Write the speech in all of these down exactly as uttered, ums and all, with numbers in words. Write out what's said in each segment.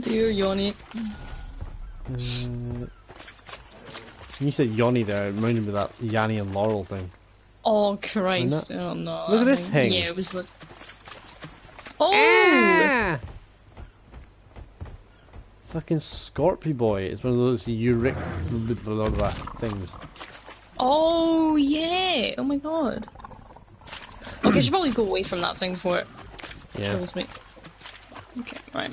dear Yanni. Uh, you said Yanni there, it reminded me of that Yanni and Laurel thing. Oh Christ, oh no. Look at this thing! Yeah, it was like... Oh! Ah! Fucking Scorpion Boy, it's one of those euric things. Oh yeah! Oh my god. Okay, I should probably go away from that thing before it yeah. kills me. Okay, right.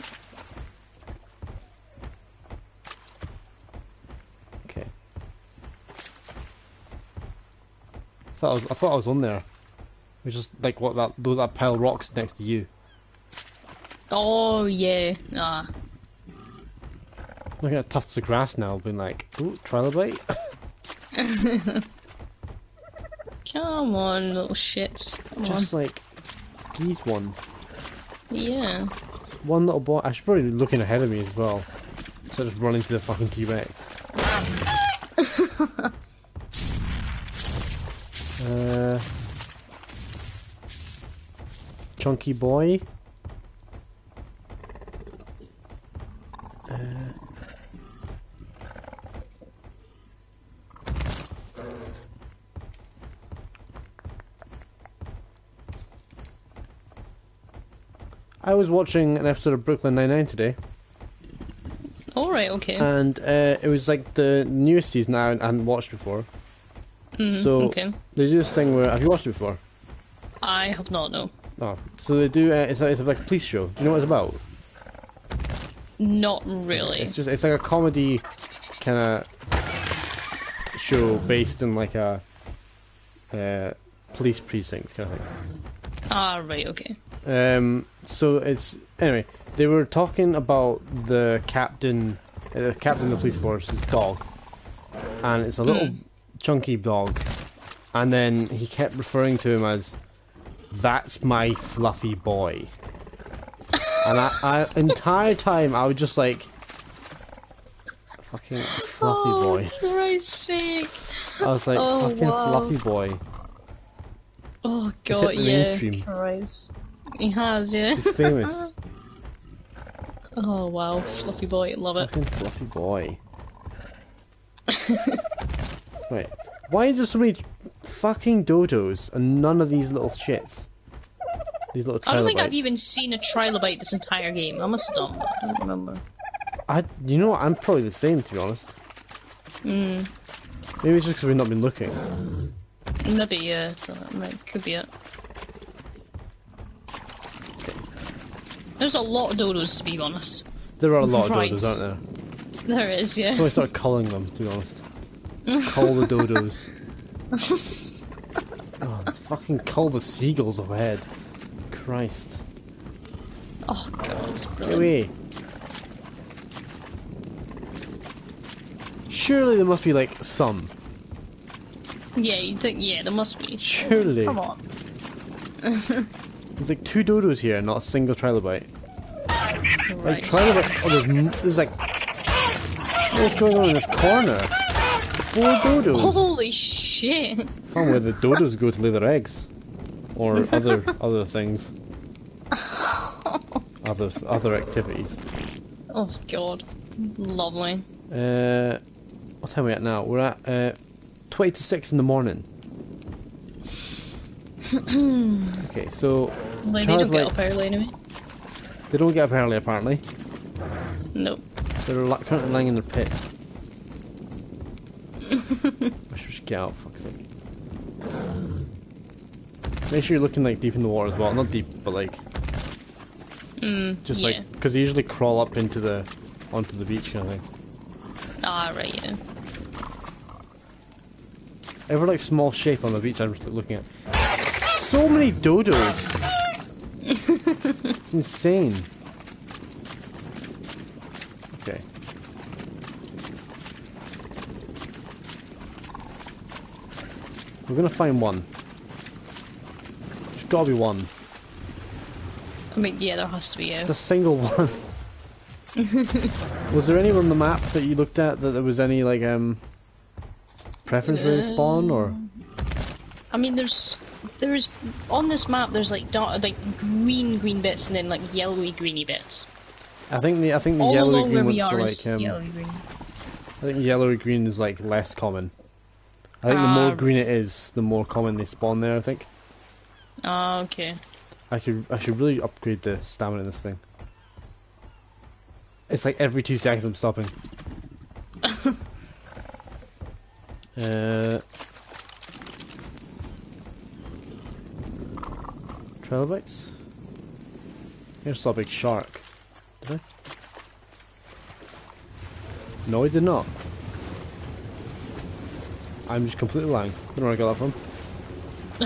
Okay. I thought I was, I thought I was on there. It's just like what that though that pile of rocks next to you. Oh yeah, nah. Looking at tufts of grass now, being like, ooh, trilobite. Come on, little shits. Come Just on. like, geese one. Yeah. One little boy. I should probably be looking ahead of me as well. So I just run into the fucking T Rex. uh, Chunky Boy. Uh, I was watching an episode of Brooklyn Nine-Nine today. Alright, okay. And uh, it was like the newest season I hadn't watched before. Mm, so okay. They do this thing where... Have you watched it before? I have not, no. Oh, so they do... Uh, it's, like, it's like a police show. Do you know what it's about? Not really. It's just... It's like a comedy kind of show based in like a uh, police precinct kind of thing. Ah, right, okay. Um, so it's anyway. They were talking about the captain, uh, the captain of the police force's dog, and it's a little mm. chunky dog. And then he kept referring to him as, "That's my fluffy boy." And I, I entire time I was just like, "Fucking fluffy oh, boy!" For Christ's sake! I was like, oh, "Fucking wow. fluffy boy!" Oh God! Yeah, Christ. He has, yeah. He's famous. Oh wow, fluffy boy, love it. Fucking fluffy boy. Wait, why is there so many fucking dodos and none of these little shits? These little trilobites. I don't think I've even seen a trilobite this entire game. I must have done that. I don't remember. I, you know what? I'm probably the same, to be honest. Hmm. Maybe it's just because we've not been looking. Maybe, yeah. I don't know. Could be it. There's a lot of dodos, to be honest. There are a lot right. of dodos, aren't there? There is, yeah. So I started culling them, to be honest. Cull the dodos. Oh, fucking cull the seagulls overhead. Christ. Oh god. Get away. Surely there must be like some. Yeah, you think? Yeah, there must be. Surely. Come on. There's like two dodos here, not a single trilobite. Right. Like trilobite. Oh, there's, m there's like. What's going on in this corner? Four dodos. Holy shit! From where the dodos go to lay their eggs, or other other things, other other activities. Oh god, lovely. Uh, what time are we at now? We're at uh, twenty to six in the morning. Okay, so they don't get up early anyway. They don't get up early, apparently. Nope. They're currently lying in their pit. I should just get out, fuck's sake. Make sure you're looking like deep in the water as well. Not deep, but like mm, just yeah. like because they usually crawl up into the onto the beach kind of thing. Ah, right, yeah. Every like small shape on the beach, I'm just like, looking at. So many dodos. It's insane. Okay. We're gonna find one. There's gotta be one. I mean, yeah, there has to be. Yeah. Just a single one. Was there anywhere on the map that you looked at that there was any like um preference where they spawn or? I mean, there's. There's on this map. There's like dark, like green, green bits, and then like yellowy, greeny bits. I think the I think the yellowy green wants to like him. Yellow green. I think yellowy green is like less common. I think uh, the more green it is, the more common they spawn there. I think. Oh, uh, okay. I could I should really upgrade the stamina in this thing. It's like every two seconds I'm stopping. uh. Trilobites. Here's saw a big shark. Did I? No, I did not. I'm just completely lying. I don't know where I got that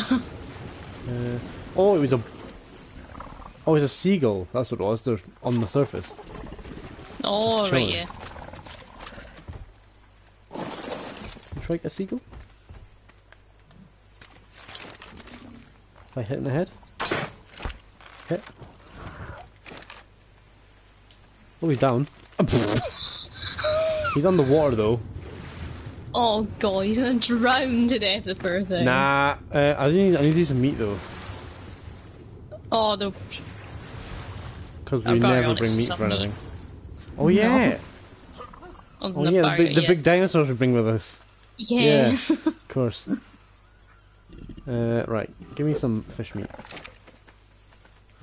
from. uh, oh, it was a. Oh, it's a seagull. That's what it was. They're on the surface. Oh, right, yeah. Should I get a seagull? If I hit in the head? Hit. Oh, he's down. He's on the water though. Oh god, he's gonna drown to death, the poor thing. Nah, uh, I need I need some meat though. Oh, the. Because we oh, god, never bring meat for anything. Meat. Oh yeah. No. Oh the yeah, bar, the, big, the yeah. big dinosaurs we bring with us. Yeah. Yeah, of course. Uh, right, give me some fish meat.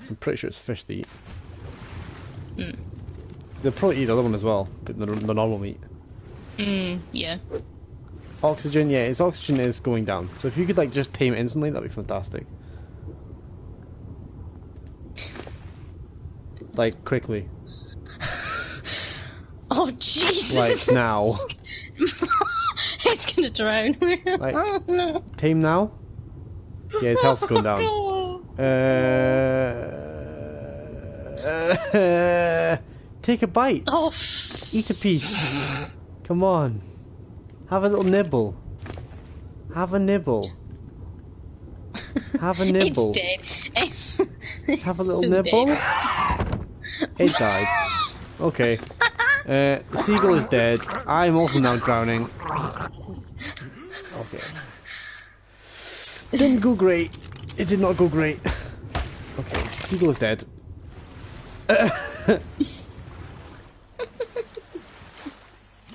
I'm pretty sure it's fish to eat. Mm. They'll probably eat the other one as well, the, the normal meat. Mm, yeah. Oxygen, yeah, its oxygen is going down. So if you could like just tame it instantly, that'd be fantastic. Like quickly. Oh Jesus! Like now. It's gonna drown. Like, oh, no. Tame now. Yeah, his health's going down. Uh. uh Take a bite. Oh. Eat a piece. Come on. Have a little nibble. Have a nibble. Have a nibble. It's dead. It's Let's have a little so nibble. Dead. It died. Okay. Uh, the seagull is dead. I'm also now drowning. Okay. It didn't go great. It did not go great. Okay. The seagull is dead. Uh,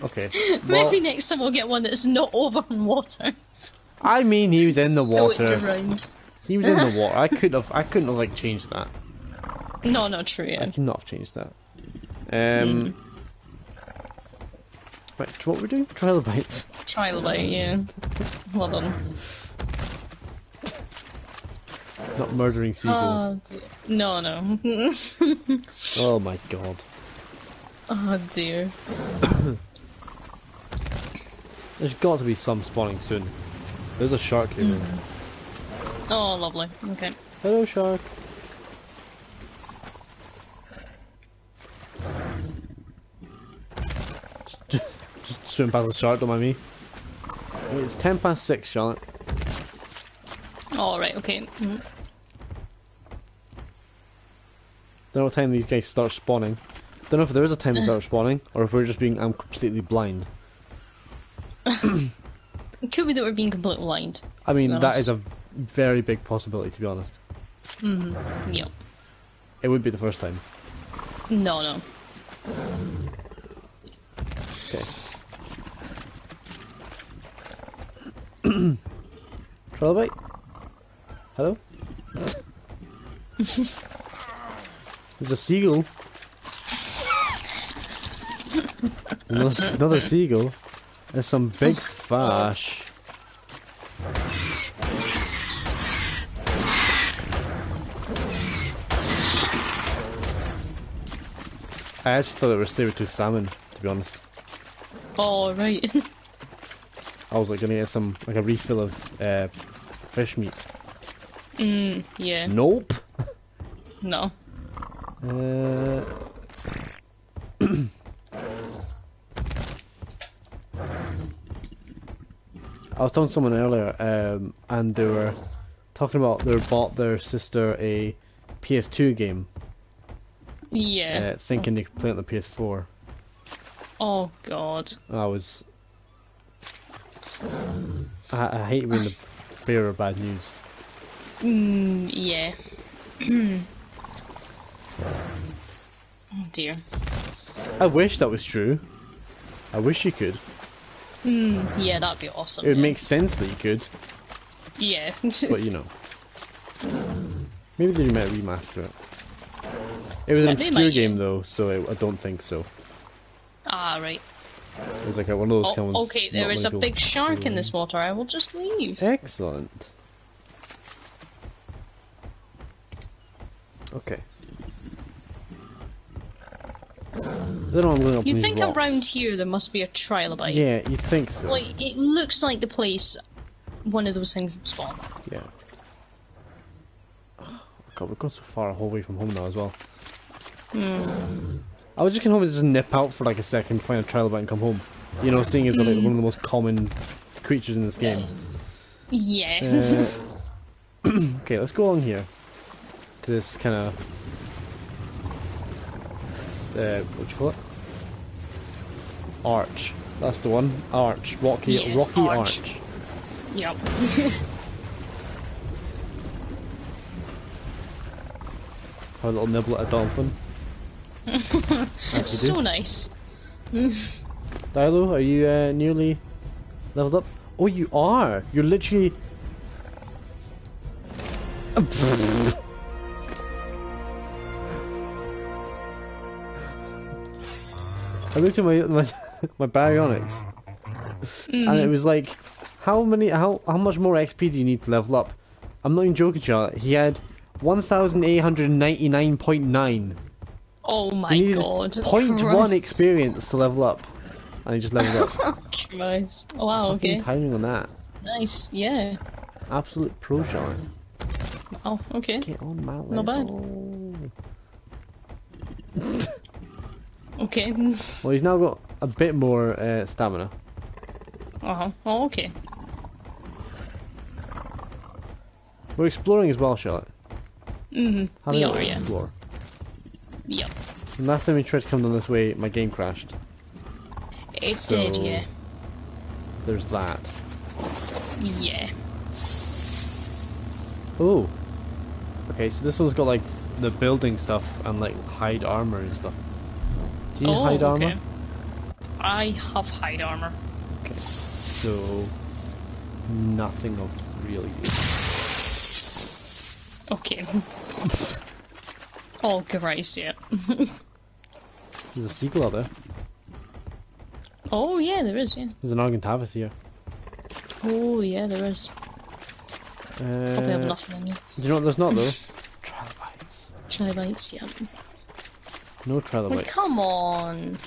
Okay. Maybe well, next time we'll get one that's not over in water. I mean, he was in the so water. He was in the water. I could have. I couldn't have like changed that. No, not true. Yeah. I could not have changed that. Um. Mm. Right. What we're doing? Trilobites. Trilobite. Yeah. Well done. Not murdering seagulls. Uh, no, no. Oh my god. Oh dear. There's got to be some spawning soon. There's a shark here. Mm. Oh, lovely. Okay. Hello, shark. Just, just swim past the shark, don't mind me. It's ten past six, Charlotte. All right. Okay. Mm. Don't know what time these guys start spawning. Don't know if there is a time they start spawning, or if we're just being I'm completely blind. It could be that we're being completely blind. I mean, that is a very big possibility, to be honest. Mm-hmm. Yep. It would be the first time. No, no. Okay. Trilobite? Hello? There's a seagull. Another, another seagull. There's some big fish. I actually thought it was saber-toothed salmon, to be honest. Oh, right. I was like gonna get some, like a refill of uh, fish meat. Mm, yeah. Nope. No. Uh. I was telling someone earlier, um, and they were talking about they bought their sister a P S two game. Yeah. Uh, thinking oh. they could play it on the P S four. Oh god. I was. I, I hate being the bearer of bad news. Mm, yeah. Oh dear. I wish that was true. I wish you could. Mm, yeah, that'd be awesome. It would yeah. make sense that you could. Yeah. But you know. Maybe they might remaster it. It was yeah, an obscure game though, so I, I don't think so. Ah, right. It was like one of those oh, okay, there is a big shark in this water, I will just leave. Excellent. Okay. Then I'm going up You'd think rocks. around here there must be a trilobite. Yeah, you'd think so. Like, it looks like the place one of those things would spawn. Yeah. Oh god, we've gone so far a whole way from home now as well. Mm. I was just going home and just nip out for like a second, find a trilobite and come home. You know, seeing as mm. they're like one of the most common creatures in this game. Yeah. yeah. Uh, okay, let's go along here. To this kind of... Uh, what do you call it? Arch. That's the one. Arch. Rocky. Yeah, rocky arch. arch. Yep. Have a little nibble at a dolphin. It's so do. nice. Dilo, are you uh, nearly leveled up? Oh, you are. You're literally. I looked at my my, my Baryonyx, mm. and it was like, how many, how how much more X P do you need to level up? I'm not even joking, Charlotte. He had one thousand eight hundred ninety-nine point nine. Oh my so he needed god! zero point one experience to level up, and he just leveled up. Nice. Wow. Fucking okay. Timing on that. Nice. Yeah. Absolute pro, Charlotte. Oh, okay. Get on my level. Not bad. Oh. Okay. Well, he's now got a bit more uh, stamina. Uh huh. Oh, okay. We're exploring as well, Charlotte. Mm-hmm. How do we explore? Yep. And last time we tried to come down this way, my game crashed. It so, did, yeah. There's that. Yeah. Oh. Okay, so this one's got like the building stuff and like hide armor and stuff. Do you oh, hide armor? Okay. I have hide armor. Okay, so nothing of real use. Okay. Oh, Christ, yeah. There's a sequel out there. Oh, yeah, there is, yeah. There's an Argentavis here. Oh, yeah, there is. Uh, Probably have nothing in you. Do you know what there's not, though? Trilobites. Trilobites, yeah. No trilobites. Oh, come on!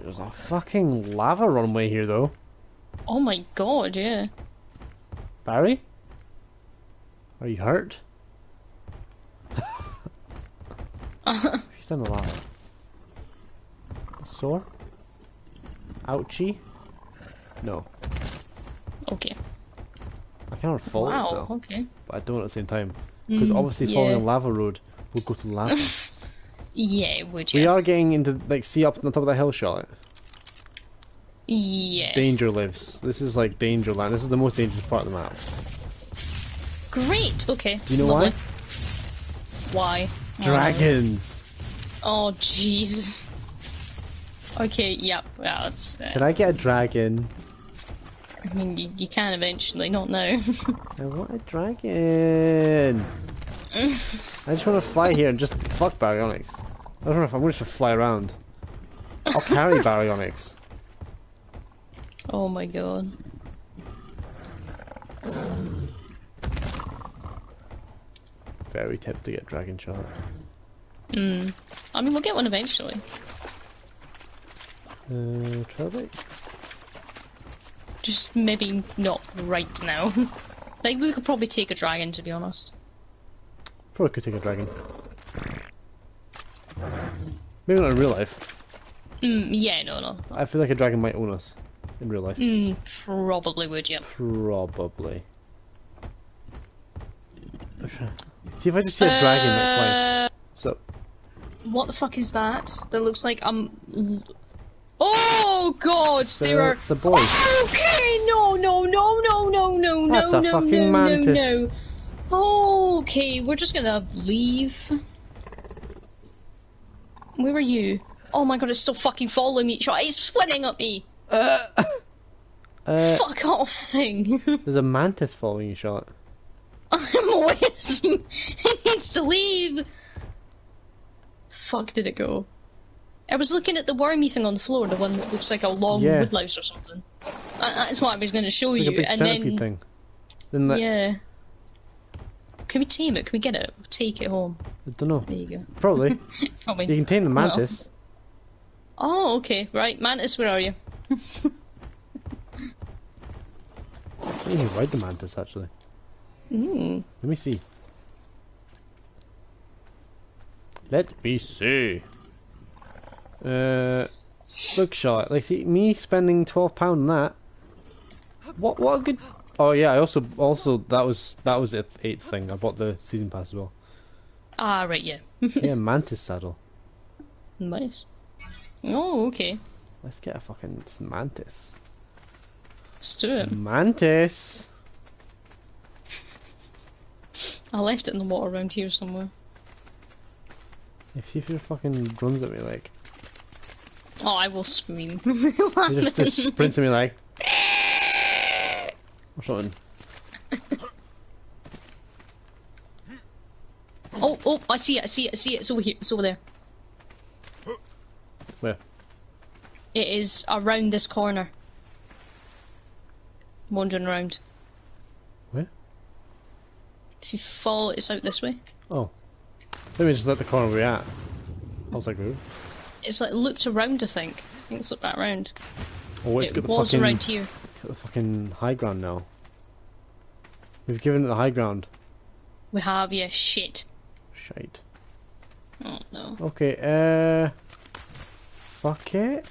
There's a fucking lava runway here, though. Oh my god, yeah. Barry? Are you hurt? He's in the lava. Sore? Ouchie? No. Okay. I can't fall wow, now, okay. But I don't at the same time. Because mm, obviously yeah. following a lava road will go to lava. Yeah, would you? We are getting into, like, see up on the top of that hill, Charlotte. Yeah. Danger lives. This is like danger land. This is the most dangerous part of the map. Great, okay. Do you know Lovely. why? Why? Dragons! Oh, jeez. Okay, yep. Well, it's, uh... Can I get a dragon? I mean, you, you can eventually, not now. I want a dragon! I just want to fly here and just fuck Baryonyx. I don't know if I'm going to fly around. I'll carry Baryonyx. Oh my god. Very tempted to get Dragon Shard. Mm. I mean, we'll get one eventually. Uh, Trailbait? Just maybe not right now. Like, we could probably take a dragon, to be honest. Probably could take a dragon. Maybe not in real life. Mm, yeah, no, no. I feel like a dragon might own us in real life. Mm, probably would, yeah. Probably. See if I just see a uh, dragon that's flying. What's up? What the fuck is that? That looks like I'm... Oh god, so there are. It's a boy. Oh, okay, no, no, no, no, no, no, no, no, no, no, no, no. Okay, we're just gonna leave. Where were you? Oh my god, it's still fucking following me. It's splitting at me. Uh, uh, Fuck off, thing. There's a mantis following you, Shot. I'm away. It needs to leave. Fuck, did it go? I was looking at the wormy thing on the floor, the one that looks like a long yeah. woodlouse or something. That, that's what I was going to show it's you. Like a big and centipede then, thing. Then yeah. Can we tame it? Can we get it? We'll take it home. I don't know. There you go. Probably. Probably. You can tame the mantis. Oh, okay. Right, mantis, where are you? I think you can ride the mantis, actually. Mm. Let me see. Let me see. Uh, look, Charlotte. Like, see, me spending twelve pound on that. What? What a good. Oh yeah. I also, also that was that was the eighth thing. I bought the season pass as well. Ah, right. Yeah. Yeah, mantis saddle. Nice. Oh, okay. Let's get a fucking mantis. Let's do it. Mantis. I left it in the water around here somewhere. Yeah, see if your fucking runs at me like. Oh, I will scream. just, just sprints at me like. Or something. oh, oh, I see it, I see it, I see it. It's over here, it's over there. Where? It is around this corner. Wandering around. Where? If you fall, it's out this way. Oh. Let me just let the corner we're at. I was like, ooh. It's like looped around, I think. I think it's looped back round. Oh, it's it got the was fucking, around here. Got the fucking high ground now. We've given it the high ground. We have, yeah, shit. Shite. Oh, no. Okay, uh... fuck it.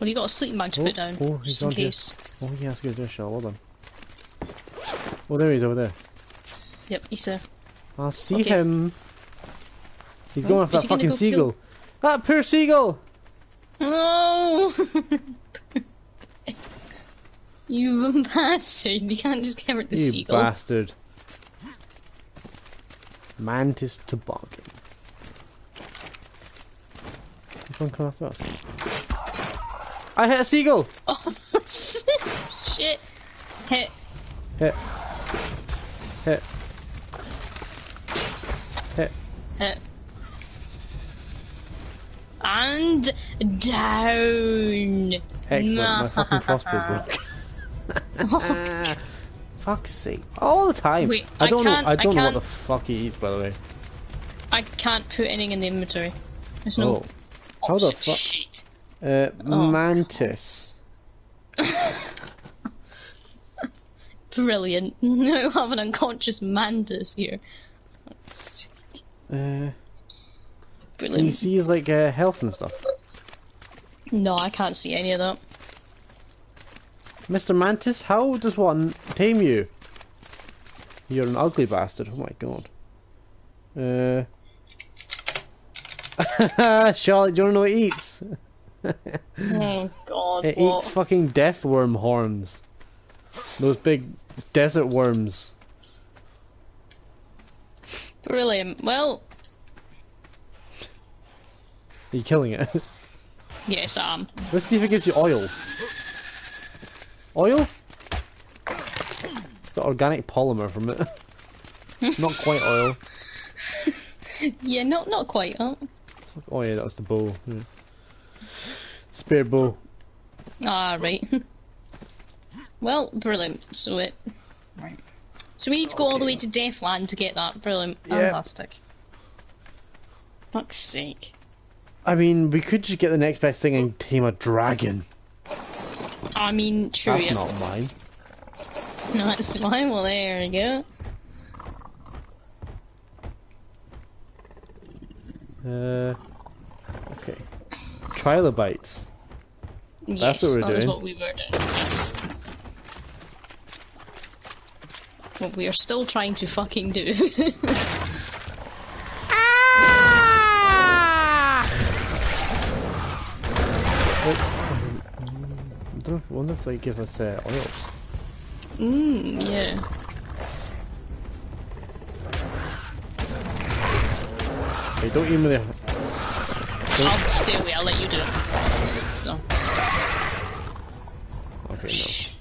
Well, you got a sleeping bag to oh, put down, oh, he's just in case. Here. Oh, yeah, that's a good dish, hold on. Oh, there he is, over there. Yep, he's there. I see okay. him. He's going oh, after that fucking go seagull. Kill? That poor seagull! No! You bastard. You can't just get rid of the you seagull. You bastard. Mantis toboggan. Which one come after us? I hit a seagull! Oh, shit. Hit. Hit. Hit. Hit. Hit. And down. Excellent. My fucking crossbow broke. Fuck's sake! All the time. Wait, I don't I know. I don't I know what the fuck he eats, by the way. I can't put anything in the inventory. There's no. Oh. How the fuck? Shit. Uh, oh, mantis. Brilliant. Now I have an unconscious mantis here. Let's see. Uh. Brilliant. Can you see his like uh, health and stuff? No, I can't see any of that. Mister Mantis, how does one tame you? You're an ugly bastard. Oh my god. Uh. Charlotte, do you wanna know what it eats? Oh god. It what? eats fucking death worm horns. Those big desert worms. Brilliant. Well. Are you killing it? Yes, I am. Let's see if it gives you oil. Oil? Got organic polymer from it. Not quite oil. Yeah, not not quite. Huh? Oh yeah, that was the bow. Yeah. Spare bow. Ah right. Well, brilliant. So it. Right. So we need to go okay. all the way to Deathland to get that. Brilliant. Yeah. Fantastic. Fuck's sake. I mean, we could just get the next best thing and tame a dragon. I mean, true. That's yeah. not mine. No, it's mine. Well, there we go. Uh, okay. Trilobites. Yes, that's what we're that doing. That's what we were doing. Yeah. What we are still trying to fucking do. I wonder if they give us uh, oil. Mmm, yeah. Hey, don't aim there. I'll stay away, I'll let you do it. So. Okay, Shh.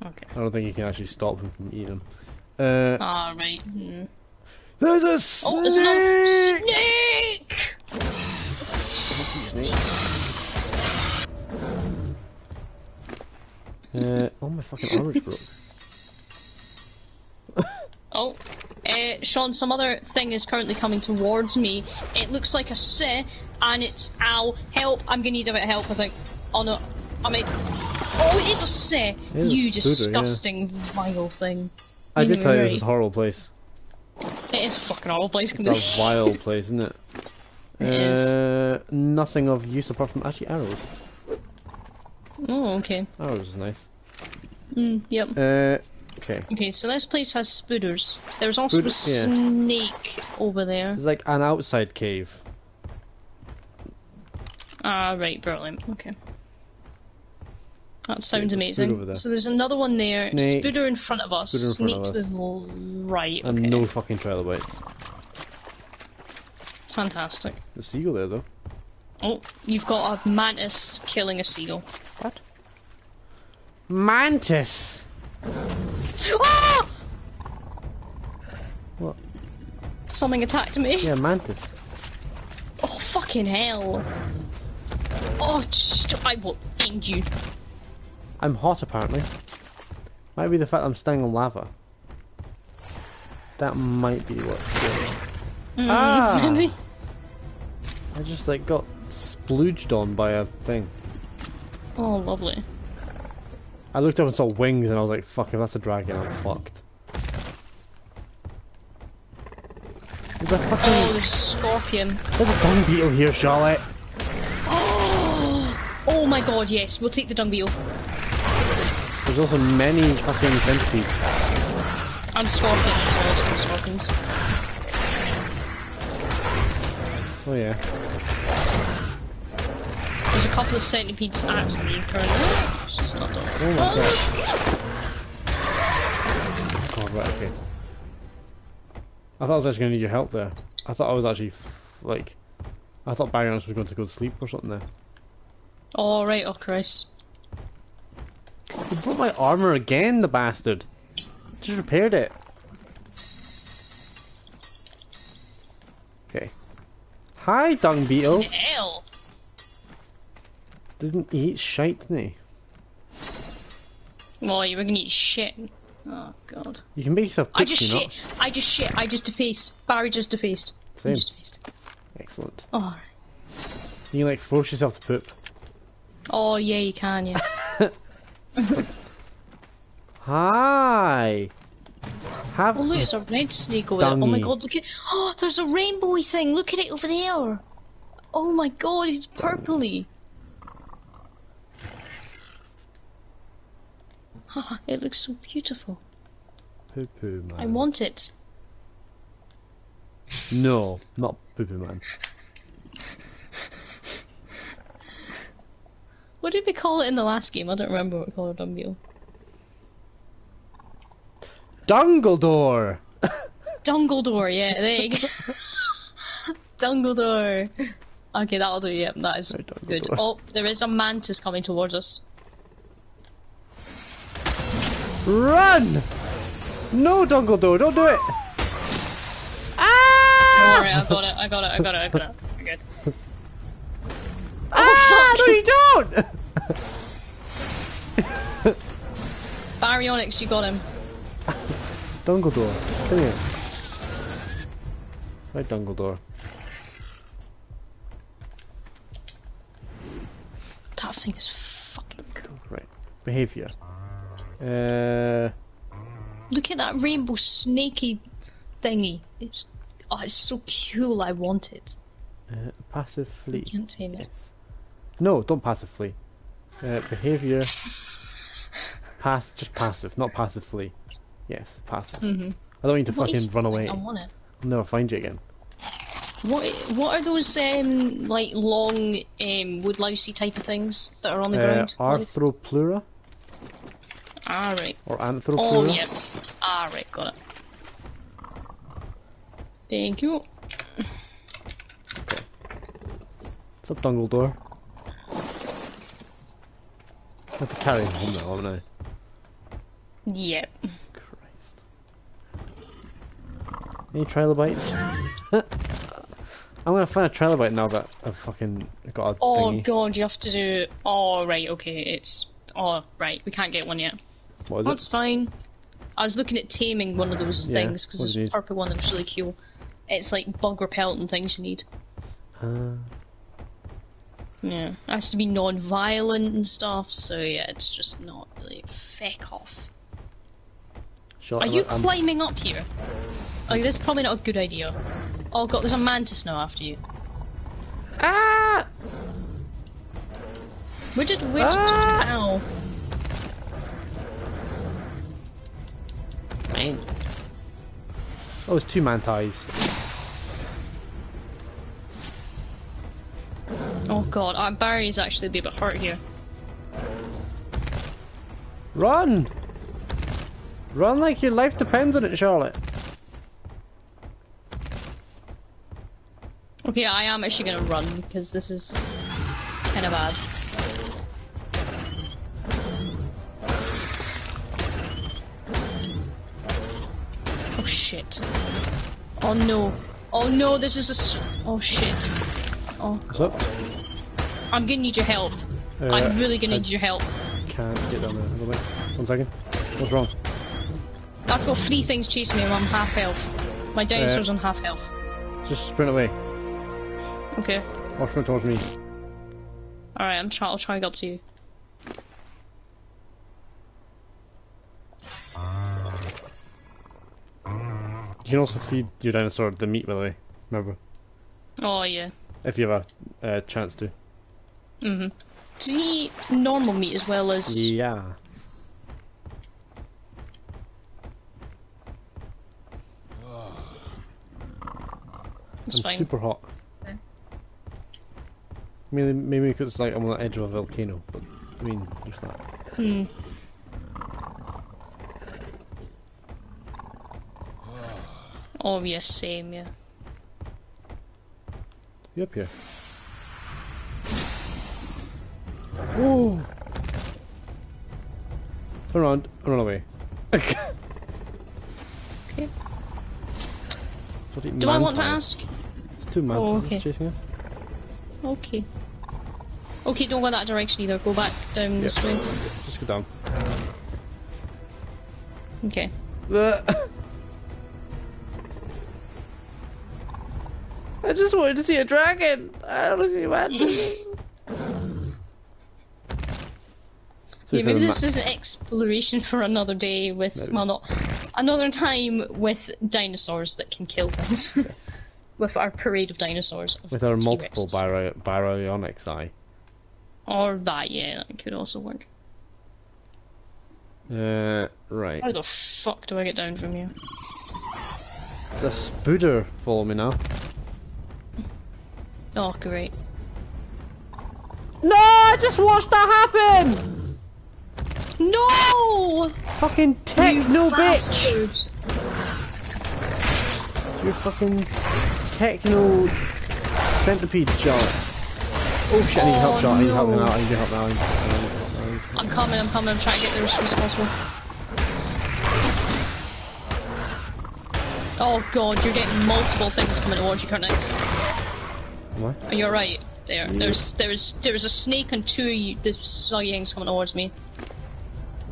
no. Okay. I don't think you can actually stop him from eating him. Uh, Alright. Mm. There's a snake! Oh, there's no snake! Uh, oh, my fucking armor's broke. Oh, uh, Sean, some other thing is currently coming towards me. It looks like a se, and it's ow, help, I'm gonna need a bit of help, I think. Oh no, I mean, oh, it is a se! You disgusting, yeah. vile thing. I did tell you this is a horrible place. It is a fucking horrible place. It's a vile place, isn't it? It uh, is. Nothing of use apart from actually arrows. Oh, okay. Arrows is nice. Mm, yep. Uh, okay. Okay, so this place has spooders. There's also Spood a snake yeah. over there. It's like an outside cave. Ah, right, brilliant. Okay. That sounds amazing. There. So there's another one there. Snake. Spooder in front of us. Spooder in front Snake of us. To the right. Okay. And no fucking trilobites. Fantastic. The seagull there, though. Oh, you've got a mantis killing a seagull. What? Mantis! Oh! What? Something attacked me. Yeah, mantis. Oh, fucking hell. Oh, I will end you. I'm hot, apparently. Might be the fact I'm standing on lava. That might be what's scary. Mm, ah! Maybe. I just, like, got splooged on by a thing. Oh, lovely. I looked up and saw wings and I was like, fuck, if that's a dragon, I'm fucked. There's a fucking... Oh, there's a scorpion. There's a dung beetle here, Charlotte. Oh! Oh my god, yes, we'll take the dung beetle. There's also many fucking centipedes. And scorpions, so let's go scorpions. Oh yeah. There's a couple of centipedes at me currently. It's just not done. Oh my god. Oh right, okay. I thought I was actually going to need your help there. I thought I was actually, f like... I thought Baryonyx was going to go to sleep or something there. Oh right, oh Christ. He broke my armor again, the bastard. Just repaired it. Okay. Hi, dung beetle. Hell. Didn't he eat shite, didn't he? Well, you were gonna eat shit. Oh god. You can make yourself. Dick, I just shit. Not. I just shit. I just defaced. Barry just defaced. Same. Just defaced. Excellent. Oh. You can, like, force yourself to poop. Oh yeah, you can. Yeah. Hi. Have oh look, there's a red snake over dungy. There. Oh my god, look at oh, there's a rainbowy thing. Look at it over there. Oh my god, it's purpley. Oh, it looks so beautiful. Poo poo man. I want it. No, not poo poo man. What did we call it in the last game? I don't remember what we called a dung beetle. Dungledore! Dungledore, yeah, there you go. Dungledore. Okay, that'll do, yeah, that is right, good. Oh, there is a mantis coming towards us. Run! No, Dungledore, don't do it! Ah! Don't worry, I got it, I got it, I got it, I got it. We're good. Ah, no you don't! Baryonyx, you got him. Dungledore, come here. Right, Dungledore. That thing is fucking cool. Right, behaviour. Uh... Look at that rainbow snaky thingy. It's, oh, it's so cool, I want it. Uh, passive flee. You can't tame it. It's... No, don't passively. Uh, behaviour. Pass, just passive, not passively. Yes, passive. Mm-hmm. I don't need to what fucking run away. I want it. I'll never find you again. What? What are those um like long um woodlousey type of things that are on the uh, ground? Arthroplura. Alright. Or anthropophobia. Oh, yes. Alright, got it. Thank you. Okay. What's up, Dungledore? I have to carry him home now, haven't I? Yep. Christ. Any trilobites? I'm gonna find a trilobite now that I've fucking got a Oh thingy. God, you have to do... Oh, right, okay, it's... Oh, right, we can't get one yet. What is That's it? fine. I was looking at taming one of those yeah, things, because there's a purple one that was really cool. It's like bug repellent and things you need. Uh... Yeah, it has to be non-violent and stuff, so yeah, it's just not really... feck off. Shot Are you I'm... climbing up here? Like, that's probably not a good idea. Oh god, there's a mantis now after you. Ah! Where did we ah! Ow. Man. Oh, it's two mantis. Oh god, our Barry's actually be a bit hurt here. Run! Run like your life depends on it, Charlotte. Okay, I am actually gonna run, because this is kinda bad. Oh shit. Oh no. Oh no, this is a s- Oh shit. Oh. What's up? I'm gonna need your help. Uh, I'm really gonna I need your help. Can't get down there. Hold on. One second. What's wrong? I've got three things chasing me and I'm half health. My dinosaur's uh, on half health. Just sprint away. Okay. Watch me towards me. Alright, I'm try I'll try and get up to you. You can also feed your dinosaur the meat, by the way. Remember? Oh, yeah. If you have a uh, chance to. Mm-hmm. Does he eat normal meat as well as... Yeah. It's I'm fine. super hot. Maybe, maybe because it's like I'm on the edge of a volcano, but I mean, just that. Hmm. Oh, yeah, same, yeah. You up here? Whoa! Turn around, run away. Okay. Do I want to ask? It's two mantis oh, okay. chasing us. Okay. Okay, don't go that direction either. Go back down yep. this way. Just go down. Okay. I just wanted to see a dragon. I don't see what. So yeah, maybe this is an exploration for another day with maybe. well, not another time with dinosaurs that can kill things. With our parade of dinosaurs. With our multiple Baryonyx eye. Or that, yeah, that could also work. Uh, right. How the fuck do I get down from here? There's a spooder following me now. Oh, great. No! I just watched that happen! No! Fucking techno bitch! Your fucking techno centipede shot. Oh shit, I need help, shot. I need help now. I need help now. I'm coming, I'm coming. I'm trying to get there as soon as possible. Oh god, you're getting multiple things coming towards you, currently. What? Are you alright? There. Yeah. There's there's there's a snake and two the Saiyans coming towards me.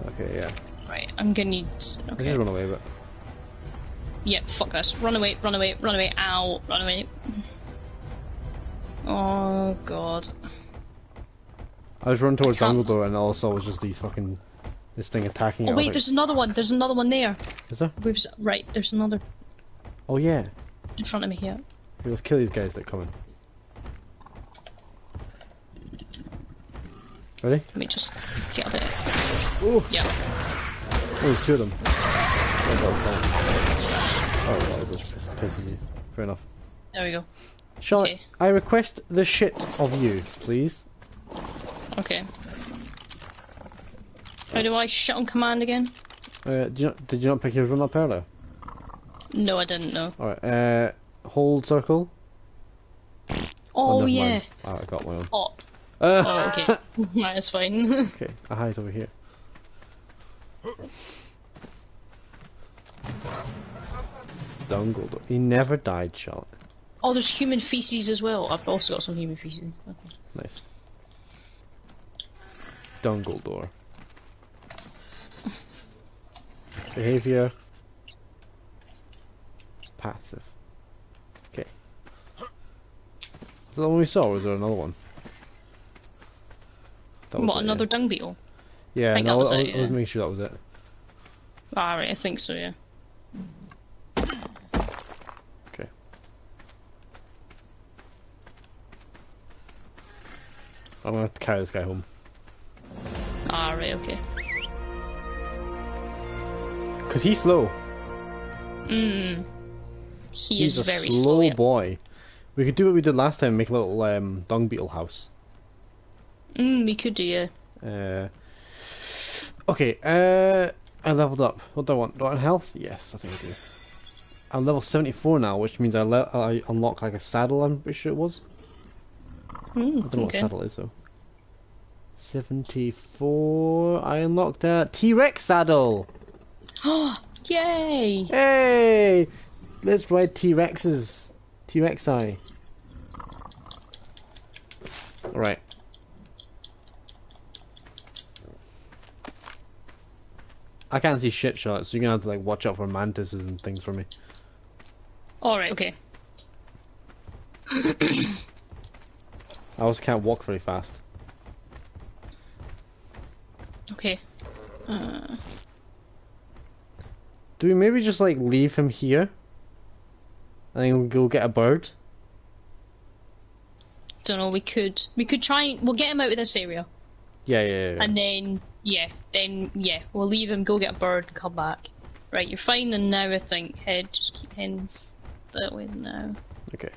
Okay, yeah. Right, I'm gonna need. Okay. I just run away, but. Yep, yeah, fuck this. Run away, run away, run away, ow, run away. Oh god. I was running towards Dungledore and all I saw was just these fucking... this thing attacking. Oh wait, like, there's another one, there's another one there. Is there? We've, right, there's another. Oh yeah. In front of me here. Okay, let's kill these guys that are coming. Ready? Let me just get up there. Oh! Yeah. Oh, there's two of them. Oh, god, god. Oh, that was just piss, piss of you. Fair enough. There we go. Charlotte, okay. I request the shit of you, please. Okay. How do I shit on command again? Uh, did, you not, did you not pick your run up earlier? No, I didn't, no. Alright, uh, hold circle. Oh, oh yeah. Oh, I got my own. Oh, uh. oh okay. That's fine. Okay, I hide over here. Dungledore. He never died, Charlotte. Oh, there's human feces as well. I've also got some human feces. Okay. Nice. Dungledore. Behavior. Passive. Okay. Is that the one we saw, or is there another one? That was what, it, another yeah. dung beetle? Yeah, I think no, that was I'll, it, yeah. I'll make sure that was it. Alright, I think so, yeah. Okay. I'm gonna have to carry this guy home. Alright, okay. Because he's slow. Mmm. He he's is a very slow, slow yeah. boy. We could do what we did last time, make a little um, dung beetle house. Mmm, we could do, yeah. Uh, okay, uh, I leveled up. What do I want? Do I want health? Yes, I think I do. I'm level seventy-four now, which means I, le I unlock like a saddle, I'm pretty sure it was. Mm, I don't know okay. what a saddle is, though. seventy-four, I unlocked a T Rex saddle! Oh, yay! Hey! Let's ride T Rexes. T Rexi. Alright. I can't see shit shots, so you're gonna have to like watch out for mantises and things for me. Alright, okay. I also can't walk very fast. Okay. Uh... Do we maybe just like leave him here? And then we'll go get a bird? Don't know, we could. We could try and. We'll get him out of this area. Yeah, yeah, yeah. And then. Yeah, then, yeah, we'll leave him, go get a bird and come back. Right, you're fine, and now I think, head, just keep heading that way now. Okay.